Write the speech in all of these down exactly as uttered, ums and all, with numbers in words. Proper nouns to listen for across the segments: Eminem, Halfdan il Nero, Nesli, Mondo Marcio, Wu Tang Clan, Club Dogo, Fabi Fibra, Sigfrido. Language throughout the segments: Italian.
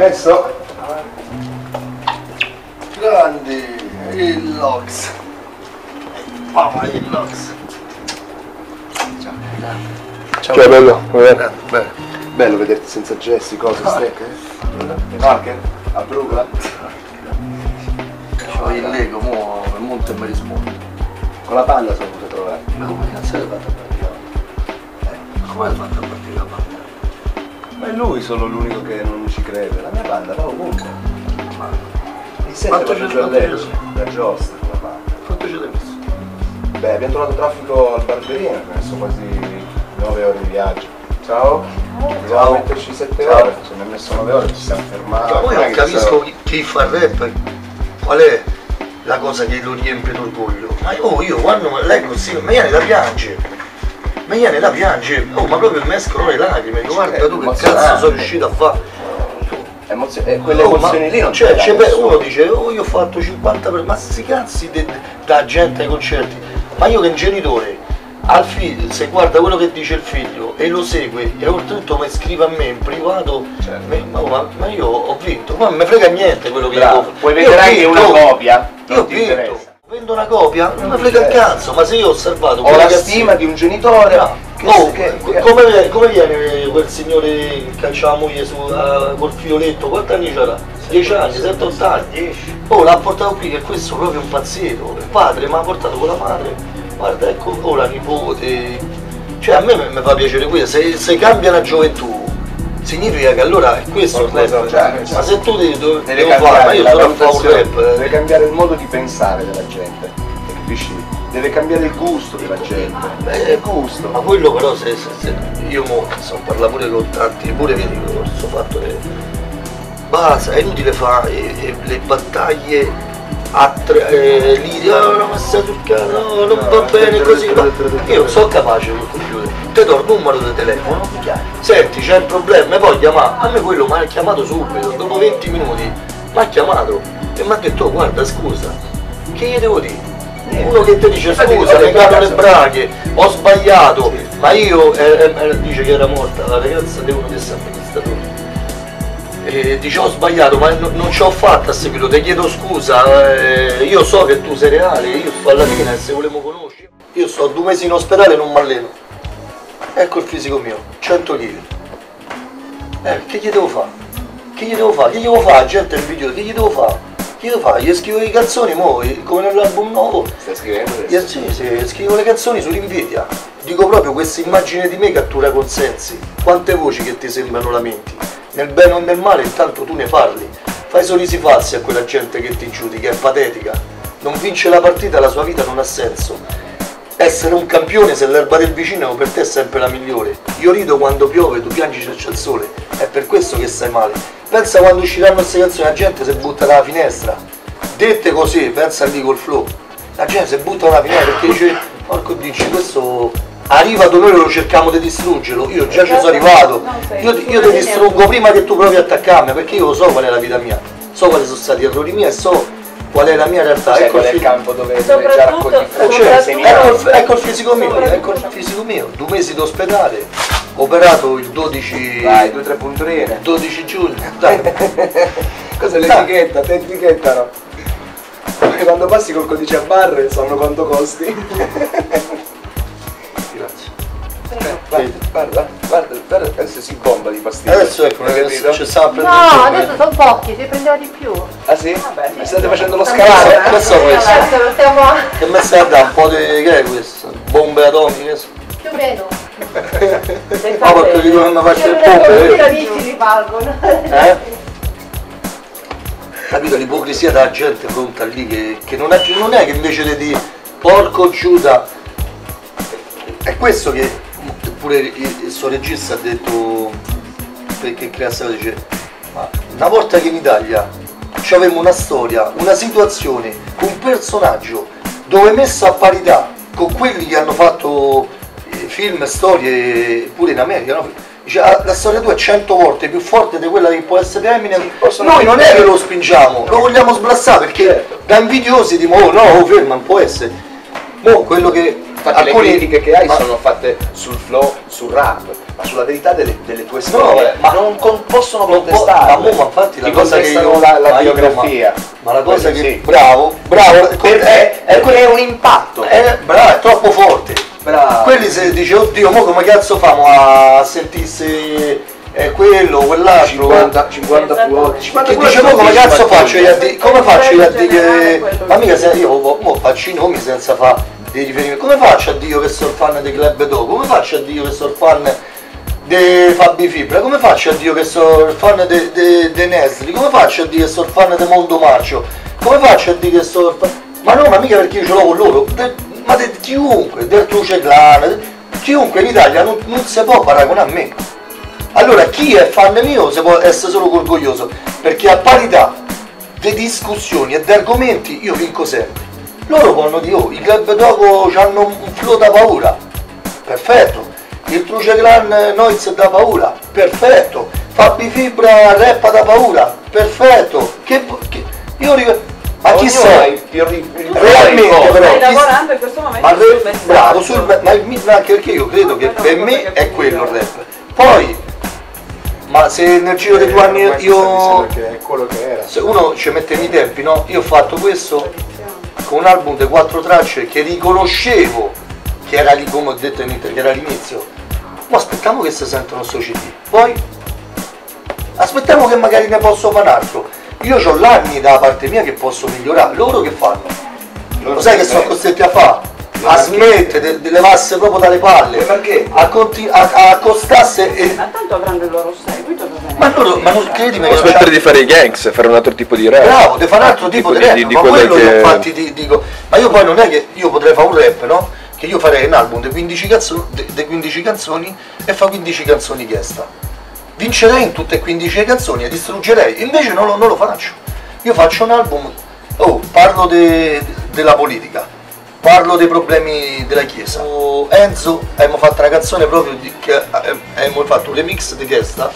messo? Grandi, il Lox. Pava il Lox. Ciao, ciao, ciao bello. Bello, bello. Bello vederti senza gesti, cose strecche. Le barche? A Brugla? C'ho il Lego, mo il monte e mi risponde. Con la palla sono potuto trovare. Ma come cazzo l'hai fatta a partire? Eh, come l'hai fatta a partire la palla? Ma è lui solo l'unico che non ci crede, la mia banda va ovunque. Mi sento che c'è da Giostra, la banda. Quanto ci hai messo? Beh, abbiamo trovato traffico al Barberino, penso quasi nove ore di viaggio. Ciao, dobbiamo metterci sette ore, ci abbiamo messo nove ore, ci siamo fermati. Ma poi non capisco chi fa il rap, qual è la cosa che lo riempie d'orgoglio. Ma io, io quando leggo sì, mi viene da piangere. Ma ieri la piange, oh, ma proprio mi escono le lacrime, guarda tu che cazzo sono riuscito a fare. Emozio eh, quelle oh, emozioni lì non c'è. Cioè, cioè, uno dice, oh io ho fatto cinquanta per cento, ma sti cazzi da gente ai concerti. Ma io che un genitore, al figlio, se guarda quello che dice il figlio e lo segue e oltretutto mi scrive a me in privato, certo. me, ma, ma, ma io ho vinto, ma non mi frega niente quello che dico. Puoi vedere anche una copia. Io ho vinto. Vendo una copia? Non mi frega il cazzo, ma se io ho osservato... Ho la stima di un genitore... No. Che, oh, che, che, come, come viene quel signore che calciava la moglie su, uh, col fioletto? Quanti anni c'era? dieci anni, sette otto anni? Oh, l'ha portato qui che questo è proprio un pazzetto. Il padre mi ha portato con la madre. Guarda, ecco, oh, la nipote... Cioè a me mi fa piacere questo. Se, se cambia la gioventù, significa che allora è questo il rap, cioè, ma se tu devi, devi, devi cambiare, fare, io sono un rap. Deve cambiare il modo di pensare della gente, capisci? Deve cambiare il gusto della gente. Beh, il gusto. Ma quello però se, se, se io mo so, parla pure con tanti, pure vedi con questo fatto che basta, è inutile fare eh, le battaglie a tre eh, lì, oh, no, ma stai sul cazzo, no, non no, va bene così. Io non sono capace col computer. Te do il numero del telefono, senti c'è il problema e poi chiamare. A me quello mi ha chiamato subito, dopo venti minuti mi ha chiamato e mi ha detto oh, guarda scusa, che gli devo dire? Uno che ti dice scusa, ho legato le brache, ho sbagliato, sì. Ma io eh, eh, dice che era morta la ragazza di uno dei amministratori. E dice ho sbagliato ma no, non ci ho fatta a seguito, ti chiedo scusa, eh, io so che tu sei reale, io sto alla fine se volevo conoscere. Io sto due mesi in ospedale e non mi alleno. Ecco il fisico mio, cento chili. Eh, che gli devo fare? Che gli devo fare? Che gli devo fare? Gente il video, che gli devo fare? Che gli devo fare? Gli scrivo i canzoni, mo, come nell'album nuovo. Stai scrivendo? Gli, sì, sì, scrivo le canzoni sull'invidia. Dico proprio questa immagine di me cattura consensi. Quante voci che ti sembrano lamenti. Nel bene o nel male intanto tu ne parli. Fai sorrisi falsi a quella gente che ti giudica, è patetica. Non vince la partita, la sua vita non ha senso. Essere un campione se l'erba del vicino per te è sempre la migliore. Io rido quando piove, tu piangi se c'è il sole. È per questo che stai male. Pensa quando usciranno queste canzoni, la gente si butta dalla finestra. Dette così, pensa lì col flow. La gente si butta dalla finestra perché dice, porco dici, questo arriva dove noi lo cerchiamo di distruggerlo. Io già ci sono arrivato. Io, io ti distruggo prima che tu provi a attaccarmi, perché io so qual è la vita mia. So quali sono stati gli errori miei e so... qual è la mia realtà, cioè, ecco il film. campo dove soprattutto, soprattutto, ecco, ecco il fisico mio, ecco il fisico mio, due mesi d'ospedale, operato il dodici, dai, due, tre punturine. dodici giugno, dai. Cos'è l'etichetta? Ti etichettano. Perché quando passi col codice a barre sanno quanto costi. Grazie. Guarda, guarda, guarda, guarda, adesso si bomba di pastiglie. Adesso ecco, adesso c'è sempre. No, adesso sono pochi, si prendeva di più. Ah sì? Vabbè, mi state facendo lo scalare? Eh? Questo è questo. Che me stai a dare un po' di che è questo? Bombe atomiche? Più o meno. Ma perché dicono che non faccio le bombe? I camici li valgono. Eh? Capito l'ipocrisia della gente pronta lì che, che non, è, non è che invece di dire porco Giuda. È questo che. Pure il suo regista ha detto perché crea storia, dice ma una volta che in Italia ci avevamo una storia, una situazione, un personaggio dove messo a parità con quelli che hanno fatto film, storie pure in America, no? Dice, la storia tua è cento volte più forte di quella che può essere Eminem, sì, noi non è che lo spingiamo, lo vogliamo sblassare perché certo. Da invidiosi dimo oh no, oh, ferma, non può essere. Mo, quello che Infatti alcune... le critiche che hai ma... sono fatte sul flow, sul rap, ma sulla verità delle, delle tue storie. No, ma non con, possono contestare. Po ma, ma infatti la cosa che io la, la ma biografia. Io, ma, ma la cosa che sì. Bravo, bravo, per, è, è, è un impatto. È, bravo, è troppo forte. Bravo. Quelli se dice oddio, mo come cazzo famo a sentirsi. È quello, quell'altro cinquanta, cinquanta, cinquanta, cinquanta che dice come cazzo faccio io a dire, come faccio io a dire, ma mica se io mo faccio i nomi senza fare dei riferimenti, come faccio a dire che sono fan dei Club Dogo, come faccio a dire che sono fan dei Fabi Fibra, come faccio a dire che sono fan dei Nesli, come faccio a dire che sono fan dei Mondo Marcio, come faccio a dire che sono fan, ma no, ma mica perché io ce l'ho con loro, de, ma di chiunque, del Truce Clan, chiunque in Italia non, non si può paragonare a me. Allora chi è fan mio se può essere solo orgoglioso, perché a parità di discussioni e di argomenti io vinco sempre. Loro fanno di oh, i Club Dogo hanno un flow da paura, perfetto, il Truce Clan noise da paura, perfetto, Fabi Fibra rappa da paura, perfetto, che, che io ricordo. Ma chi sei? Realmente però lavorando in questo momento ma sul messaggio. Bravo, sul, ma il anche perché io credo che per me è quello il rap. Poi ma se nel giro dei due anni io, se uno ci mette nei tempi, no? Io ho fatto questo con un album di quattro tracce che riconoscevo, che era lì come ho detto che era l'inizio, ma aspettiamo che si sentano sto C D, poi aspettiamo che magari ne posso fare un altro, io ho l'anni da parte mia che posso migliorare, loro che fanno? Loro lo sai che sono costretti a fare? A smettere di levarsi proprio dalle palle, perché a, a, a costasse e... ma tanto avranno il loro seguito, ma loro ma non credimi che smettere di fare i gangs, fare un altro tipo di rap, bravo, di fare un altro tipo, tipo di, di rap di, ma quello che... io infatti ti dico, ma io poi non è che io potrei fare un rap, no? Che io farei un album di quindici canzoni e fa quindici canzoni chiesta, vincerei in tutte e quindici canzoni e distruggerei, invece non lo, non lo faccio, io faccio un album, oh, parlo de, della politica, parlo dei problemi della chiesa. Enzo abbiamo fatto una canzone proprio di, che abbiamo fatto un remix di questa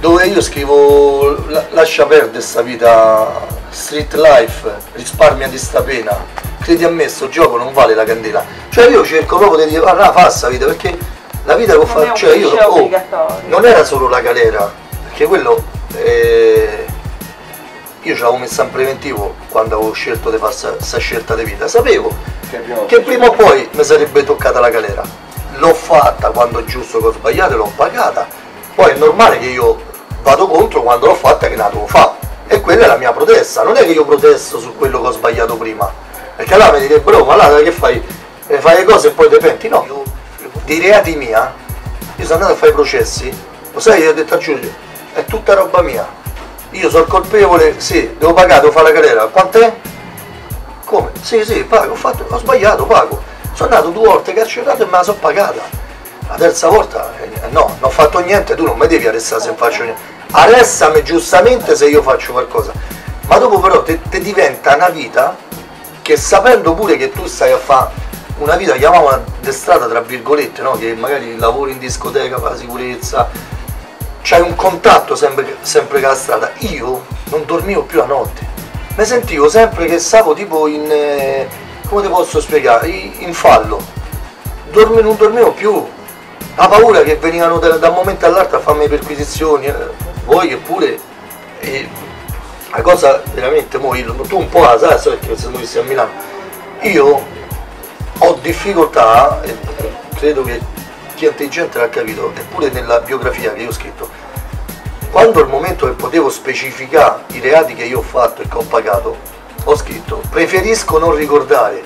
dove io scrivo la, lascia perdere sta vita, street life, risparmia di sta pena, credi a me sto gioco non vale la candela, cioè io cerco proprio di dire ah, no, fa sta vita, perché la vita che ho fatto, cioè io oh, non era solo la galera, perché quello eh, io ce l'avevo messa in preventivo quando avevo scelto di fare questa scelta di vita, sapevo che, che prima o poi mi sarebbe toccata la galera, l'ho fatta quando è giusto che ho sbagliato, l'ho pagata, poi è normale che io vado contro quando l'ho fatta che la devo fare, e quella è la mia protesta, non è che io protesto su quello che ho sbagliato prima, perché allora mi dite bro ma là che fai, fai le cose e poi ti penti, no, io, dei reati mia, io sono andato a fare i processi, lo sai che ho detto a Giulio, è tutta roba mia. Io sono colpevole, sì, devo pagare, devo fare la galera, quant'è? Come? Sì, sì, pago, ho, fatto, ho sbagliato, pago. Sono andato due volte carcerato e me la sono pagata. La terza volta, eh, no, non ho fatto niente, tu non mi devi arrestare se non faccio niente. Arrestami giustamente se io faccio qualcosa. Ma dopo però te, te diventa una vita che sapendo pure che tu stai a fare una vita, chiamiamola di strada tra virgolette, no? Che magari lavori in discoteca, fa la sicurezza, c'hai un contatto sempre, sempre con la strada, io non dormivo più la notte, mi sentivo sempre che stavo tipo in, eh, come ti posso spiegare, in fallo, Dormi, non dormivo più, la paura che venivano da, da un momento all'altro a farmi perquisizioni, eh, voi che pure, eh, la cosa veramente, mo, io, tu un po' la sai, so perché se muovissi a Milano, io ho difficoltà, eh, credo che chi è intelligente l'ha capito, eppure nella biografia che io ho scritto, quando al momento che potevo specificare i reati che io ho fatto e che ho pagato, ho scritto preferisco non ricordare,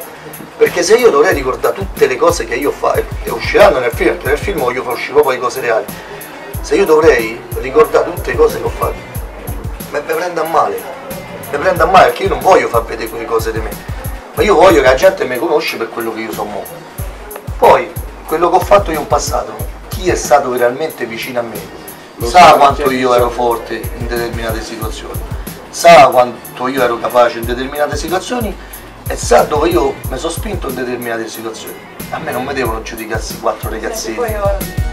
perché se io dovrei ricordare tutte le cose che io ho fatto, e usciranno nel film, perché nel film voglio far uscire proprio le cose reali, se io dovrei ricordare tutte le cose che ho fatto, mi prendo a male, mi prendo a male perché io non voglio far vedere quelle cose di me, ma io voglio che la gente mi conosce per quello che io sono mo. Poi, quello che ho fatto io in passato, chi è stato realmente vicino a me, lo sa quanto io ero forte in determinate situazioni, sa quanto io ero capace in determinate situazioni e sa dove io mi sono spinto in determinate situazioni. A me non mi devono giudicarsi quattro ragazzetti.